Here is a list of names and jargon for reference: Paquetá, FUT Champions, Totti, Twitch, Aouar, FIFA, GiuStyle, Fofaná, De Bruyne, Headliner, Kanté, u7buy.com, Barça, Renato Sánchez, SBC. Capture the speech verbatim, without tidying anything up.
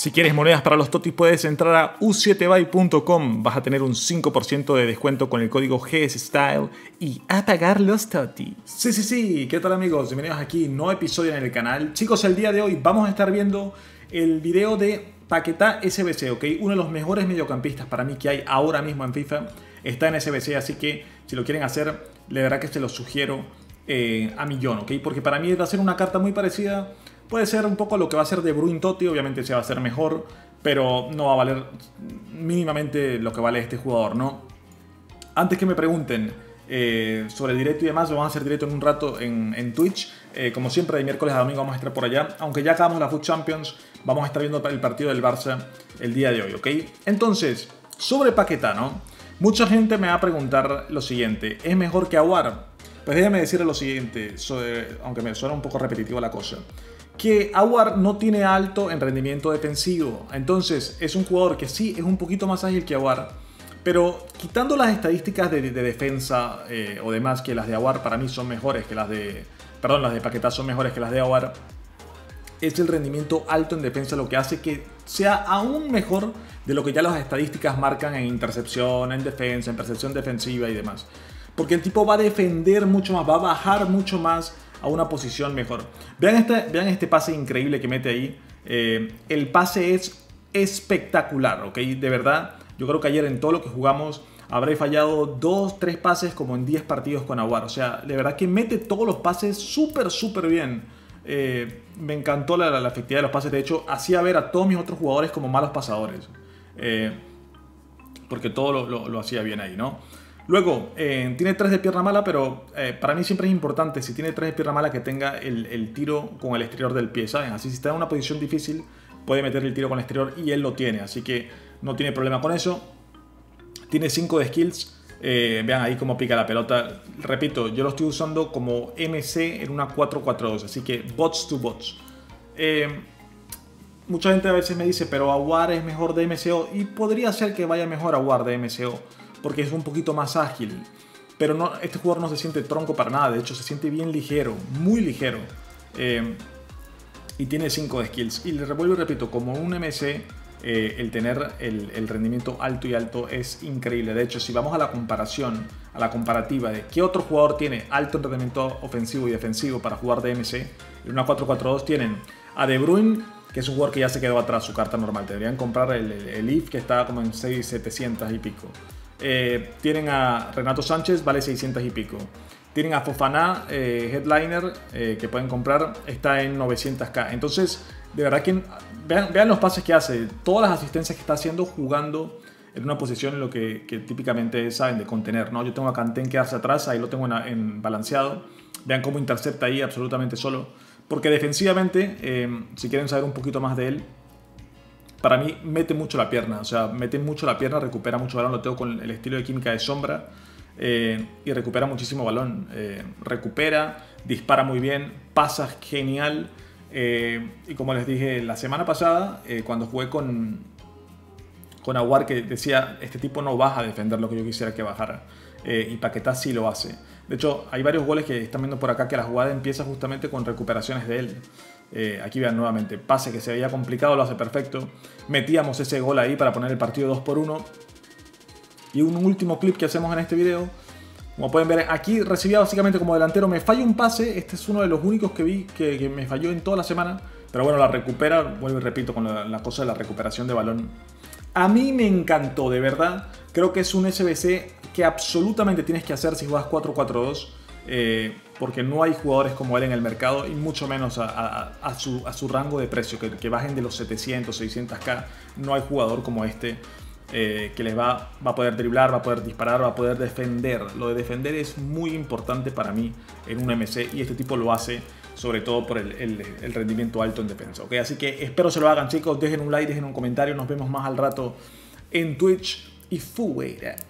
Si quieres monedas para los Totis puedes entrar a u siete buy punto com. Vas a tener un cinco por ciento de descuento con el código G S S Style y a pagar los Totis. Sí, sí, sí. ¿Qué tal amigos? Bienvenidos aquí. Nuevo episodio en el canal. Chicos, el día de hoy vamos a estar viendo el video de Paquetá S B C, ¿ok? Uno de los mejores mediocampistas para mí que hay ahora mismo en FIFA. Está en S B C, así que si lo quieren hacer, la verdad que se lo sugiero eh, a millón, ¿ok? Porque para mí va a ser una carta muy parecida. Puede ser un poco lo que va a ser De Bruyne Totti, obviamente se va a hacer mejor, pero no va a valer mínimamente lo que vale este jugador, ¿no? Antes que me pregunten eh, sobre el directo y demás, lo vamos a hacer directo en un rato en, en Twitch. Eh, como siempre, de miércoles a domingo vamos a estar por allá. Aunque ya acabamos la FUT Champions, vamos a estar viendo el partido del Barça el día de hoy, ¿ok? Entonces, sobre Paquetá, ¿no? Mucha gente me va a preguntar lo siguiente, ¿es mejor que Aouar? Pues déjame decirle lo siguiente, sobre, aunque me suena un poco repetitivo la cosa, que Aouar no tiene alto en rendimiento defensivo. Entonces es un jugador que sí es un poquito más ágil que Aouar, pero quitando las estadísticas de, de defensa eh, o demás, que las de Aouar para mí son mejores que las de... Perdón, las de Paquetá son mejores que las de Aouar. Es el rendimiento alto en defensa lo que hace que sea aún mejor de lo que ya las estadísticas marcan en intercepción, en defensa, en percepción defensiva y demás. Porque el tipo va a defender mucho más, va a bajar mucho más a una posición mejor. Vean este, vean este pase increíble que mete ahí. Eh, el pase es espectacular, ¿ok? De verdad, yo creo que ayer en todo lo que jugamos habré fallado dos, tres pases como en diez partidos con Aouar. O sea, de verdad que mete todos los pases súper, súper bien. Eh, me encantó la, la, la efectividad de los pases. De hecho, hacía ver a todos mis otros jugadores como malos pasadores. Eh, porque todo lo, lo, lo hacía bien ahí, ¿no? Luego, eh, tiene tres de pierna mala, pero eh, para mí siempre es importante, si tiene tres de pierna mala, que tenga el, el tiro con el exterior del pie, ¿saben? Así, si está en una posición difícil, puede meter el tiro con el exterior y él lo tiene, así que no tiene problema con eso. Tiene cinco de skills, eh, vean ahí cómo pica la pelota. Repito, yo lo estoy usando como M C en una cuatro cuatro dos, así que bots to bots. Eh, mucha gente a veces me dice, pero Aouar es mejor de M C O, y podría ser que vaya mejor Aouar de M C O, porque es un poquito más ágil, pero no, este jugador no se siente tronco para nada, de hecho se siente bien ligero, muy ligero, eh, y tiene cinco de skills, y le revuelvo y repito, como un M C, eh, el tener el, el rendimiento alto y alto es increíble. De hecho, si vamos a la comparación, a la comparativa de qué otro jugador tiene alto en rendimiento ofensivo y defensivo para jugar de M C, en una cuatro cuatro dos tienen a De Bruyne, que es un jugador que ya se quedó atrás, su carta normal, deberían comprar el, el, el I F, que está como en seis mil setecientos y pico. Eh, tienen a Renato Sánchez, vale seiscientos y pico. Tienen a Fofaná, eh, Headliner, eh, que pueden comprar, está en novecientos K. Entonces, de verdad que vean, vean los pases que hace, todas las asistencias que está haciendo jugando en una posición en lo que, que típicamente saben de contener, ¿no? Yo tengo a Kanté que hace atrás, ahí lo tengo en, en balanceado. Vean cómo intercepta ahí absolutamente solo. Porque defensivamente, eh, si quieren saber un poquito más de él, para mí mete mucho la pierna, o sea, mete mucho la pierna, recupera mucho balón, lo tengo con el estilo de química de sombra, eh, y recupera muchísimo balón, eh, recupera, dispara muy bien, pasa genial, eh, y como les dije la semana pasada, eh, cuando jugué con, con Aouar, que decía, este tipo no baja a defender lo que yo quisiera que bajara, eh, y Paquetá sí lo hace. De hecho, hay varios goles que están viendo por acá que la jugada empieza justamente con recuperaciones de él. Eh, aquí vean nuevamente, pase que se veía complicado, lo hace perfecto. Metíamos ese gol ahí para poner el partido dos por uno. Y un último clip que hacemos en este video. Como pueden ver, aquí recibía básicamente como delantero. Me falla un pase, este es uno de los únicos que vi que, que me falló en toda la semana. Pero bueno, la recupera, vuelvo y repito con la, la cosa de la recuperación de balón. A mí me encantó, de verdad. Creo que es un S B C que absolutamente tienes que hacer si juegas cuatro cuatro dos. Eh, porque no hay jugadores como él en el mercado y mucho menos a, a, a, su, a su rango de precio, que, que bajen de los setecientos, seiscientos K. No hay jugador como este eh, que les va, va a poder driblar, va a poder disparar, va a poder defender. Lo de defender es muy importante para mí en un M C y este tipo lo hace, sobre todo por el, el, el rendimiento alto en defensa, ¿okay? Así que espero se lo hagan, chicos. Dejen un like, dejen un comentario. Nos vemos más al rato en Twitch y fuera.